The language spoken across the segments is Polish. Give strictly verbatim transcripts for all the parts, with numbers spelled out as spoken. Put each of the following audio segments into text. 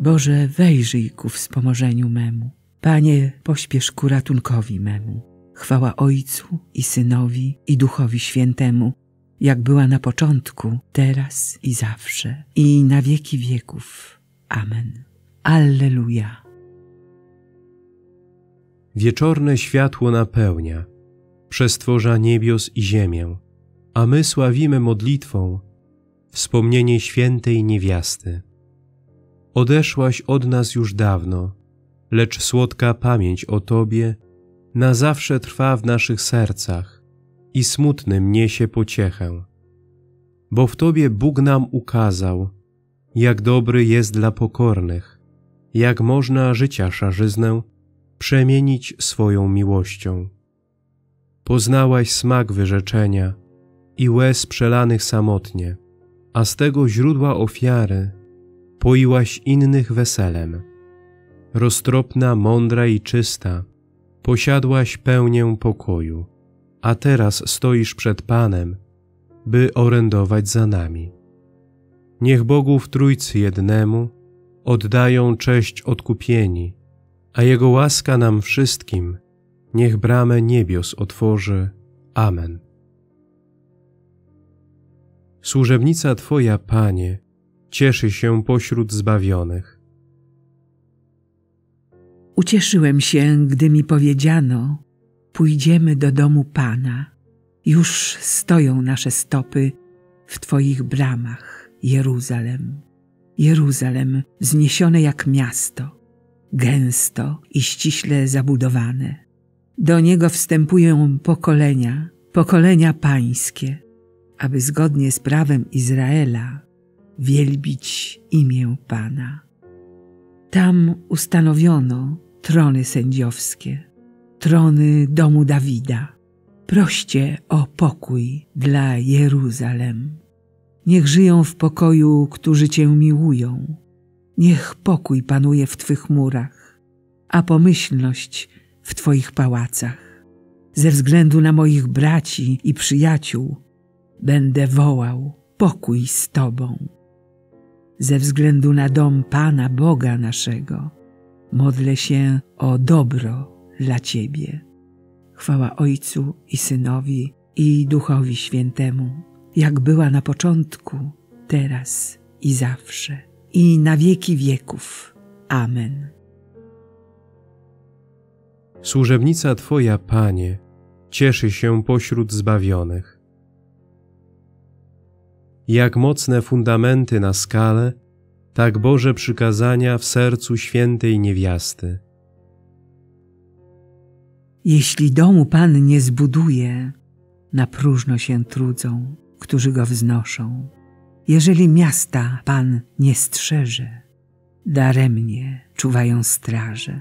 Boże, wejrzyj ku wspomożeniu memu. Panie, pośpiesz ku ratunkowi memu. Chwała Ojcu i Synowi i Duchowi Świętemu, jak była na początku, teraz i zawsze, i na wieki wieków. Amen. Alleluja. Wieczorne światło napełnia, przestworza niebios i ziemię, a my sławimy modlitwą wspomnienie świętej niewiasty. Odeszłaś od nas już dawno, lecz słodka pamięć o Tobie na zawsze trwa w naszych sercach i smutnym niesie pociechę. Bo w Tobie Bóg nam ukazał, jak dobry jest dla pokornych, jak można życia szarzyznę przemienić swoją miłością. Poznałaś smak wyrzeczenia i łez przelanych samotnie, a z tego źródła ofiary poiłaś innych weselem. Roztropna, mądra i czysta, posiadłaś pełnię pokoju, a teraz stoisz przed Panem, by orędować za nami. Niech Bogu w Trójcy jednemu oddają cześć odkupieni, a Jego łaska nam wszystkim niech bramę niebios otworzy. Amen. Służebnica Twoja, Panie, cieszy się pośród zbawionych. Ucieszyłem się, gdy mi powiedziano, pójdziemy do domu Pana. Już stoją nasze stopy w Twoich bramach, Jeruzalem. Jeruzalem, wzniesione jak miasto, gęsto i ściśle zabudowane. Do niego wstępują pokolenia, pokolenia pańskie, aby zgodnie z prawem Izraela wielbić imię Pana. Tam ustanowiono trony sędziowskie, trony domu Dawida. Proście o pokój dla Jeruzalem. Niech żyją w pokoju, którzy Cię miłują. Niech pokój panuje w Twych murach, a pomyślność w Twoich pałacach. Ze względu na moich braci i przyjaciół będę wołał: pokój z Tobą. Ze względu na dom Pana Boga naszego modlę się o dobro dla Ciebie. Chwała Ojcu i Synowi i Duchowi Świętemu, jak była na początku, teraz i zawsze, i na wieki wieków. Amen. Służebnica Twoja, Panie, cieszy się pośród zbawionych. Jak mocne fundamenty na skale, tak Boże przykazania w sercu świętej niewiasty. Jeśli domu Pan nie zbuduje, na próżno się trudzą, którzy go wznoszą. Jeżeli miasta Pan nie strzeże, daremnie czuwają straże.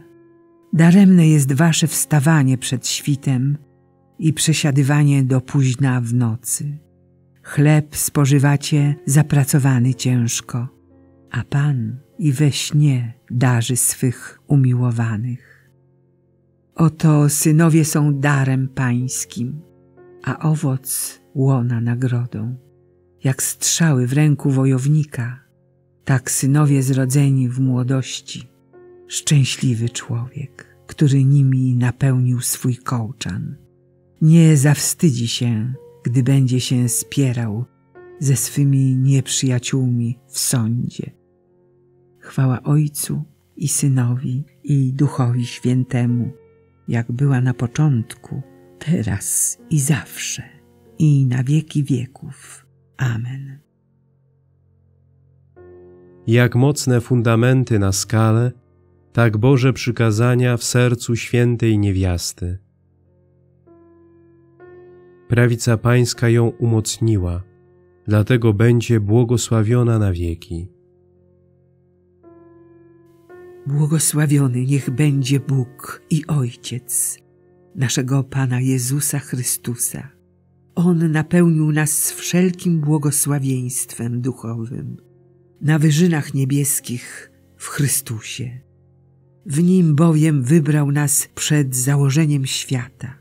Daremne jest wasze wstawanie przed świtem i przesiadywanie do późna w nocy. Chleb spożywacie zapracowany ciężko, a Pan i we śnie darzy swych umiłowanych. Oto synowie są darem pańskim, a owoc łona nagrodą. Jak strzały w ręku wojownika, tak synowie zrodzeni w młodości. Szczęśliwy człowiek, który nimi napełnił swój kołczan. Nie zawstydzi się, gdy będzie się spierał ze swymi nieprzyjaciółmi w sądzie. Chwała Ojcu i Synowi i Duchowi Świętemu, jak była na początku, teraz i zawsze, i na wieki wieków. Amen. Jak mocne fundamenty na skale, tak Boże przykazania w sercu świętej niewiasty. Prawica Pańska ją umocniła, dlatego będzie błogosławiona na wieki. Błogosławiony niech będzie Bóg i Ojciec naszego Pana Jezusa Chrystusa. On napełnił nas wszelkim błogosławieństwem duchowym na wyżynach niebieskich w Chrystusie. W Nim bowiem wybrał nas przed założeniem świata,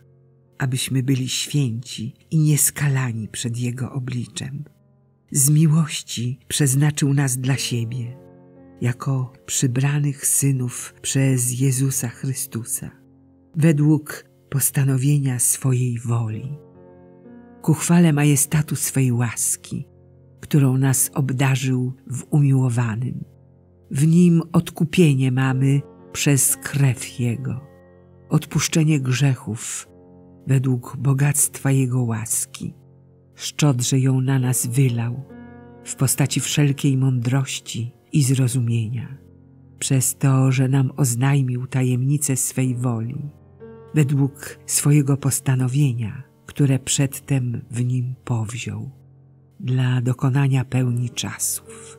abyśmy byli święci i nieskalani przed Jego obliczem. Z miłości przeznaczył nas dla siebie jako przybranych synów przez Jezusa Chrystusa, według postanowienia swojej woli, ku chwale majestatu swej łaski, którą nas obdarzył w umiłowanym. W Nim odkupienie mamy przez krew Jego, odpuszczenie grzechów według bogactwa Jego łaski. Szczodrze ją na nas wylał w postaci wszelkiej mądrości i zrozumienia, przez to, że nam oznajmił tajemnicę swej woli, według swojego postanowienia, które przedtem w Nim powziął, dla dokonania pełni czasów,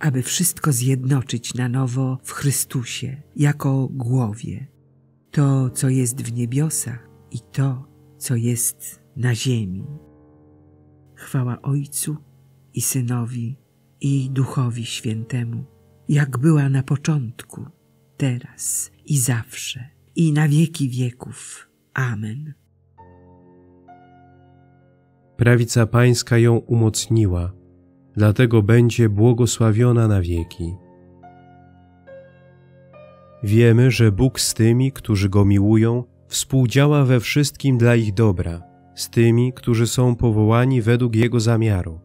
aby wszystko zjednoczyć na nowo w Chrystusie jako głowie, to, co jest w niebiosach i to, co jest na ziemi. Chwała Ojcu i Synowi, i Duchowi Świętemu, jak była na początku, teraz i zawsze, i na wieki wieków. Amen. Prawica Pańska ją umocniła, dlatego będzie błogosławiona na wieki. Wiemy, że Bóg z tymi, którzy Go miłują, współdziała we wszystkim dla ich dobra, z tymi, którzy są powołani według Jego zamiaru.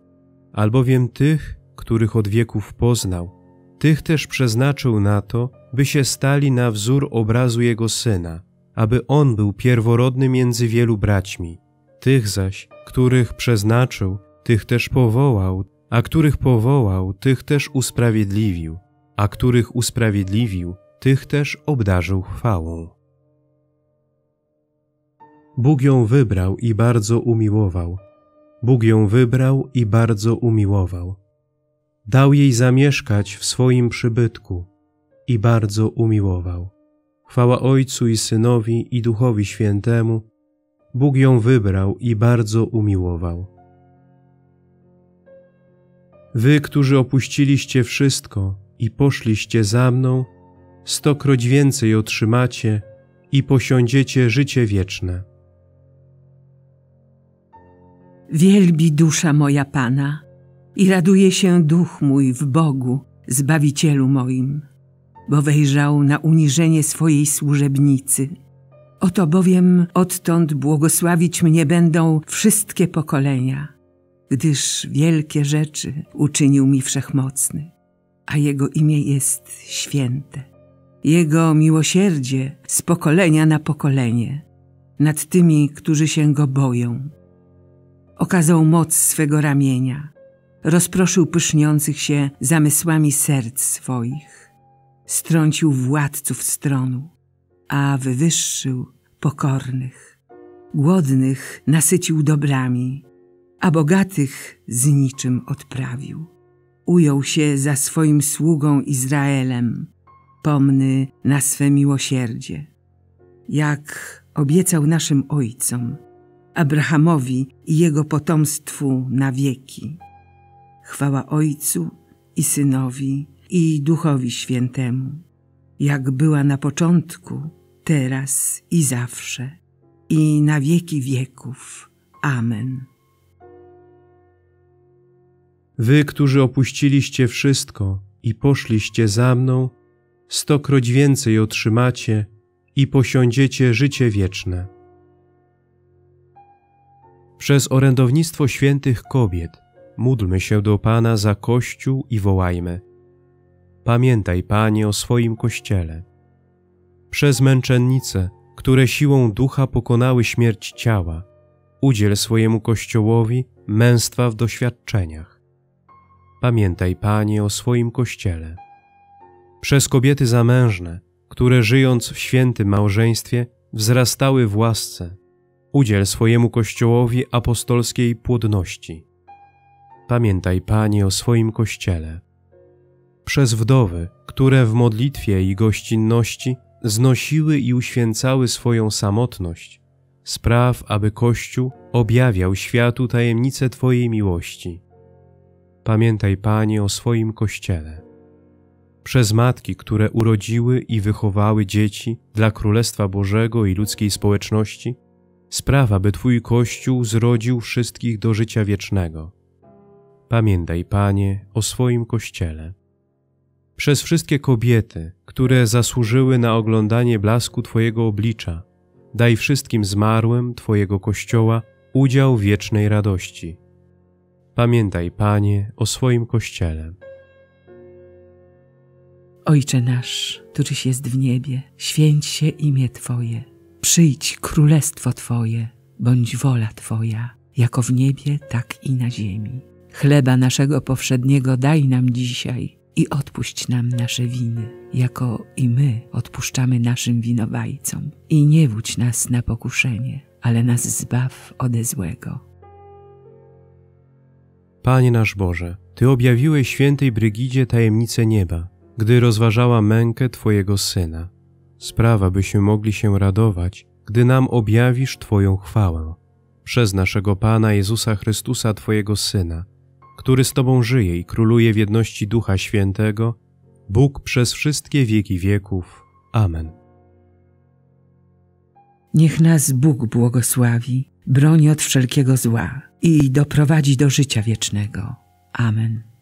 Albowiem tych, których od wieków poznał, tych też przeznaczył na to, by się stali na wzór obrazu Jego Syna, aby On był pierworodny między wielu braćmi. Tych zaś, których przeznaczył, tych też powołał, a których powołał, tych też usprawiedliwił, a których usprawiedliwił, tych też obdarzył chwałą. Bóg ją wybrał i bardzo umiłował. Bóg ją wybrał i bardzo umiłował. Dał jej zamieszkać w swoim przybytku i bardzo umiłował. Chwała Ojcu i Synowi i Duchowi Świętemu. Bóg ją wybrał i bardzo umiłował. Wy, którzy opuściliście wszystko i poszliście za mną, stokroć więcej otrzymacie i posiądziecie życie wieczne. Wielbi dusza moja Pana i raduje się duch mój w Bogu, Zbawicielu moim, bo wejrzał na uniżenie swojej służebnicy. Oto bowiem odtąd błogosławić mnie będą wszystkie pokolenia, gdyż wielkie rzeczy uczynił mi Wszechmocny, a Jego imię jest święte. Jego miłosierdzie z pokolenia na pokolenie nad tymi, którzy się Go boją. Okazał moc swego ramienia, rozproszył pyszniących się zamysłami serc swoich, strącił władców stronu, a wywyższył pokornych. Głodnych nasycił dobrami, a bogatych z niczym odprawił. Ujął się za swoim sługą Izraelem, pomny na swe miłosierdzie, jak obiecał naszym ojcom, Abrahamowi i jego potomstwu na wieki. Chwała Ojcu i Synowi i Duchowi Świętemu, jak była na początku, teraz i zawsze, i na wieki wieków. Amen. Wy, którzy opuściliście wszystko i poszliście za mną, stokroć więcej otrzymacie i posiądziecie życie wieczne. Przez orędownictwo świętych kobiet módlmy się do Pana za Kościół i wołajmy: pamiętaj, Panie, o swoim Kościele. Przez męczennice, które siłą ducha pokonały śmierć ciała, udziel swojemu Kościołowi męstwa w doświadczeniach. Pamiętaj, Panie, o swoim Kościele. Przez kobiety zamężne, które żyjąc w świętym małżeństwie wzrastały w łasce, udziel swojemu Kościołowi apostolskiej płodności. Pamiętaj, Panie, o swoim Kościele. Przez wdowy, które w modlitwie i gościnności znosiły i uświęcały swoją samotność, spraw, aby Kościół objawiał światu tajemnicę Twojej miłości. Pamiętaj, Panie, o swoim Kościele. Przez matki, które urodziły i wychowały dzieci dla Królestwa Bożego i ludzkiej społeczności, spraw, aby Twój Kościół zrodził wszystkich do życia wiecznego. Pamiętaj, Panie, o swoim Kościele. przez wszystkie kobiety, które zasłużyły na oglądanie blasku Twojego oblicza, daj wszystkim zmarłym Twojego Kościoła udział wiecznej radości. Pamiętaj, Panie, o swoim Kościele. Ojcze nasz, któryś jest w niebie, święć się imię Twoje. Przyjdź królestwo Twoje, bądź wola Twoja, jako w niebie, tak i na ziemi. Chleba naszego powszedniego daj nam dzisiaj i odpuść nam nasze winy, jako i my odpuszczamy naszym winowajcom. I nie wódź nas na pokuszenie, ale nas zbaw ode złego. Panie nasz Boże, Ty objawiłeś świętej Brygidzie tajemnicę nieba, gdy rozważała mękę Twojego Syna. Spraw, abyśmy mogli się radować, gdy nam objawisz Twoją chwałę. Przez naszego Pana Jezusa Chrystusa, Twojego Syna, który z Tobą żyje i króluje w jedności Ducha Świętego, Bóg przez wszystkie wieki wieków. Amen. Niech nas Bóg błogosławi, broni od wszelkiego zła i doprowadzi do życia wiecznego. Amen.